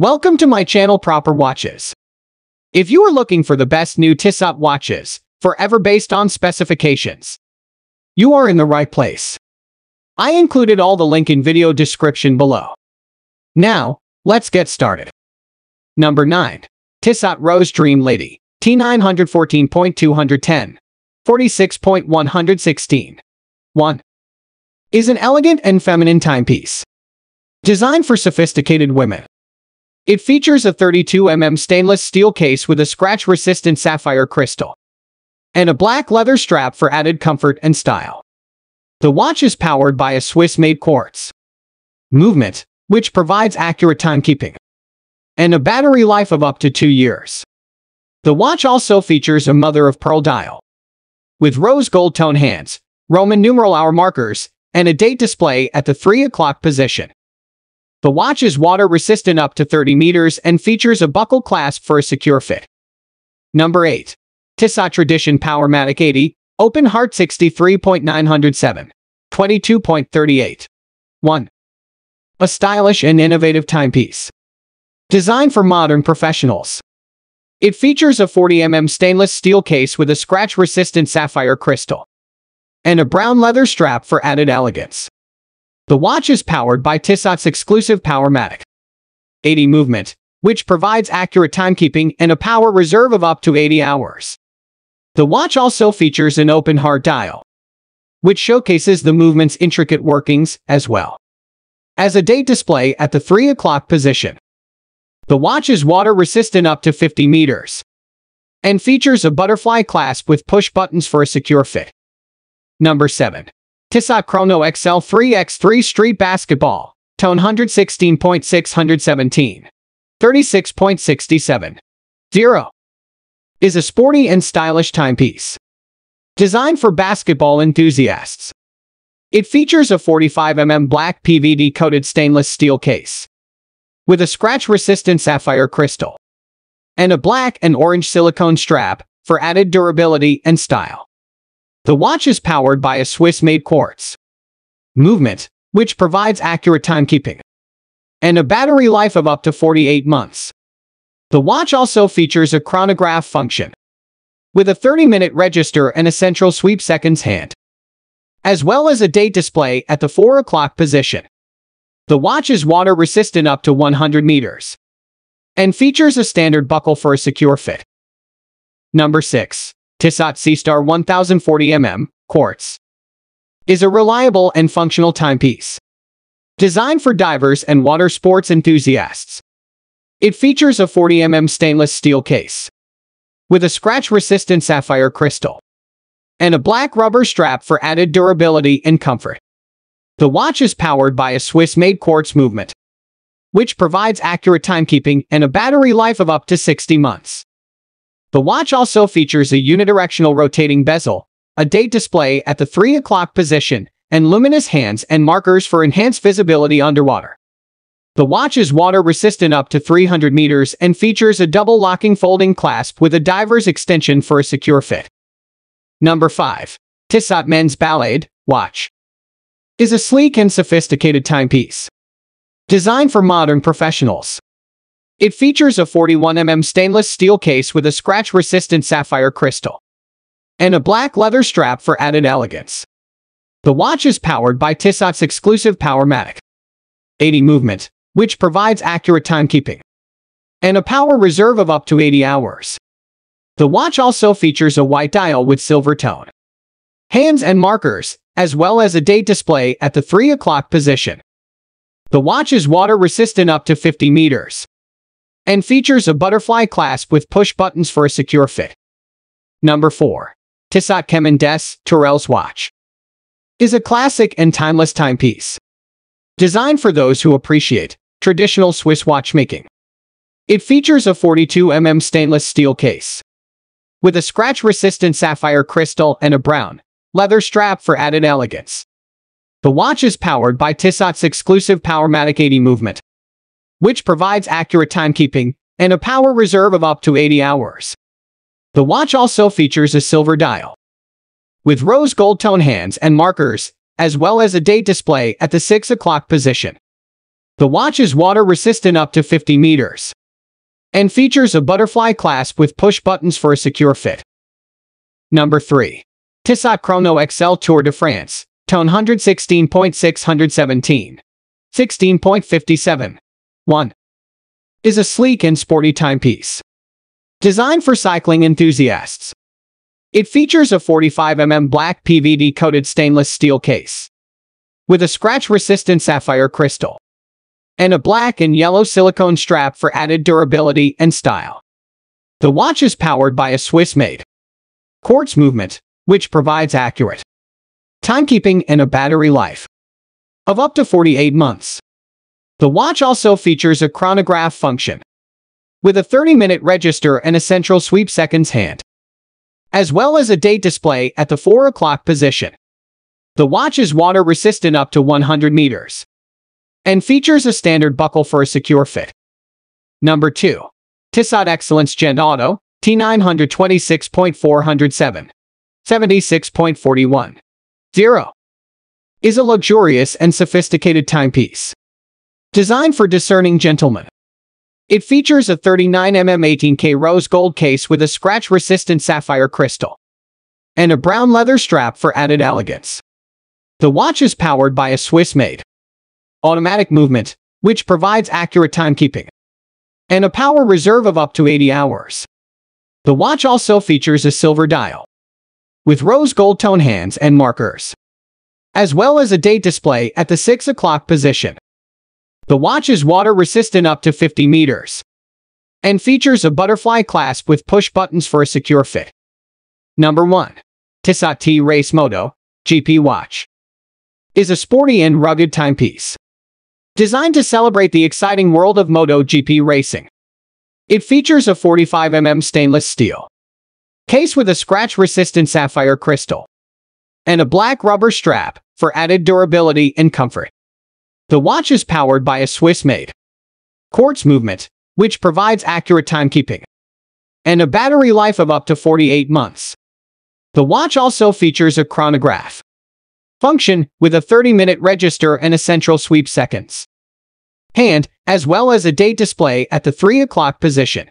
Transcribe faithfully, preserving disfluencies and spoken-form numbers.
Welcome to my channel Proper Watches. If you are looking for the best new Tissot watches, forever based on specifications, you are in the right place. I included all the link in video description below. Now, let's get started. Number nine. Tissot Rose Dream Lady, T nine fourteen point two ten, forty-six point one sixteen. one. Is an elegant and feminine timepiece. Designed for sophisticated women. It features a thirty-two millimeter stainless steel case with a scratch-resistant sapphire crystal and a black leather strap for added comfort and style. The watch is powered by a Swiss-made quartz movement, which provides accurate timekeeping and a battery life of up to two years. The watch also features a mother-of-pearl dial with rose gold tone hands, Roman numeral hour markers, and a date display at the three o'clock position. The watch is water-resistant up to thirty meters and features a buckle clasp for a secure fit. Number eight. Tissot Tradition Powermatic eighty, Open Heart sixty-three point nine oh seven, twenty-two point three eight. one. A stylish and innovative timepiece. Designed for modern professionals. It features a forty millimeter stainless steel case with a scratch-resistant sapphire crystal and a brown leather strap for added elegance. The watch is powered by Tissot's exclusive Powermatic eighty movement, which provides accurate timekeeping and a power reserve of up to eighty hours. The watch also features an open-heart dial, which showcases the movement's intricate workings, as well as a date display at the three o'clock position. The watch is water-resistant up to fifty meters and features a butterfly clasp with push buttons for a secure fit. Number seven. Tissot Chrono X L three by three Street Basketball, Tone one sixteen point six one seven, thirty-six point six seven. zero. Is a sporty and stylish timepiece. Designed for basketball enthusiasts. It features a forty-five millimeter black P V D-coated stainless steel case with a scratch-resistant sapphire crystal and a black and orange silicone strap for added durability and style. The watch is powered by a Swiss-made quartz movement, which provides accurate timekeeping and a battery life of up to forty-eight months. The watch also features a chronograph function with a thirty minute register and a central sweep seconds hand, as well as a date display at the four o'clock position. The watch is water-resistant up to one hundred meters and features a standard buckle for a secure fit. Number six. Tissot C-Star ten forty millimeter, quartz, is a reliable and functional timepiece. Designed for divers and water sports enthusiasts. It features a forty millimeter stainless steel case with a scratch-resistant sapphire crystal and a black rubber strap for added durability and comfort. The watch is powered by a Swiss-made quartz movement, which provides accurate timekeeping and a battery life of up to sixty months. The watch also features a unidirectional rotating bezel, a date display at the three o'clock position, and luminous hands and markers for enhanced visibility underwater. The watch is water-resistant up to three hundred meters and features a double-locking folding clasp with a diver's extension for a secure fit. Number five. Tissot Men's Ballade watch is a sleek and sophisticated timepiece. Designed for modern professionals. It features a forty-one millimeter stainless steel case with a scratch-resistant sapphire crystal and a black leather strap for added elegance. The watch is powered by Tissot's exclusive Powermatic eighty movement, which provides accurate timekeeping and a power reserve of up to eighty hours. The watch also features a white dial with silver tone hands and markers, as well as a date display at the three o'clock position. The watch is water-resistant up to fifty meters. And features a butterfly clasp with push buttons for a secure fit. Number four. Tissot Chemin des Tourelles watch is a classic and timeless timepiece. Designed for those who appreciate traditional Swiss watchmaking. It features a forty-two millimeter stainless steel case with a scratch-resistant sapphire crystal and a brown leather strap for added elegance. The watch is powered by Tissot's exclusive Powermatic eighty movement, which provides accurate timekeeping and a power reserve of up to eighty hours. The watch also features a silver dial with rose gold tone hands and markers, as well as a date display at the six o'clock position. The watch is water-resistant up to fifty meters and features a butterfly clasp with push buttons for a secure fit. Number three. Tissot Chrono X L Tour de France, tone one sixteen point six seventeen, sixteen point five seven. one. Is a sleek and sporty timepiece designed for cycling enthusiasts. It features a forty-five millimeter black P V D-coated stainless steel case with a scratch-resistant sapphire crystal and a black and yellow silicone strap for added durability and style. The watch is powered by a Swiss-made quartz movement, which provides accurate timekeeping and a battery life of up to forty-eight months. The watch also features a chronograph function with a thirty-minute register and a central sweep seconds hand, as well as a date display at the four o'clock position. The watch is water-resistant up to one hundred meters and features a standard buckle for a secure fit. Number two. Tissot Excellence Gent Auto, T nine twenty-six point four oh seven, seventy-six point four one. zero. Is a luxurious and sophisticated timepiece designed for discerning gentlemen. It features a thirty-nine millimeter eighteen karat rose gold case with a scratch-resistant sapphire crystal and a brown leather strap for added elegance. The watch is powered by a Swiss-made automatic movement, which provides accurate timekeeping and a power reserve of up to eighty hours. The watch also features a silver dial with rose gold tone hands and markers, as well as a date display at the six o'clock position. The watch is water-resistant up to fifty meters and features a butterfly clasp with push buttons for a secure fit. Number one. Tissot T-Race Moto G P watch is a sporty and rugged timepiece designed to celebrate the exciting world of Moto G P racing. It features a forty-five millimeter stainless steel case with a scratch-resistant sapphire crystal and a black rubber strap for added durability and comfort. The watch is powered by a Swiss-made quartz movement, which provides accurate timekeeping and a battery life of up to forty-eight months. The watch also features a chronograph function with a thirty-minute register and a central sweep seconds hand, as well as a date display at the three o'clock position.